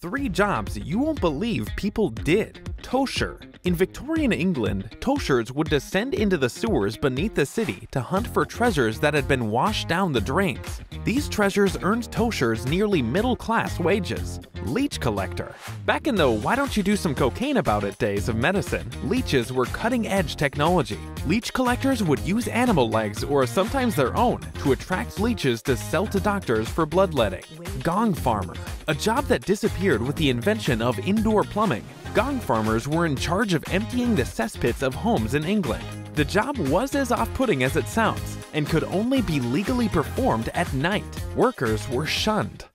three jobs that you won't believe people did. Tosher. In Victorian England, toshers would descend into the sewers beneath the city to hunt for treasures that had been washed down the drains. These treasures earned toshers nearly middle-class wages. Leech collector. Back in the why-don't-you-do-some-cocaine-about-it days of medicine, leeches were cutting-edge technology. Leech collectors would use animal legs, or sometimes their own, to attract leeches to sell to doctors for bloodletting. Gong farmer. A job that disappeared with the invention of indoor plumbing. Gong farmers were in charge of emptying the cesspits of homes in England. The job was as off-putting as it sounds, and could only be legally performed at night. Workers were shunned.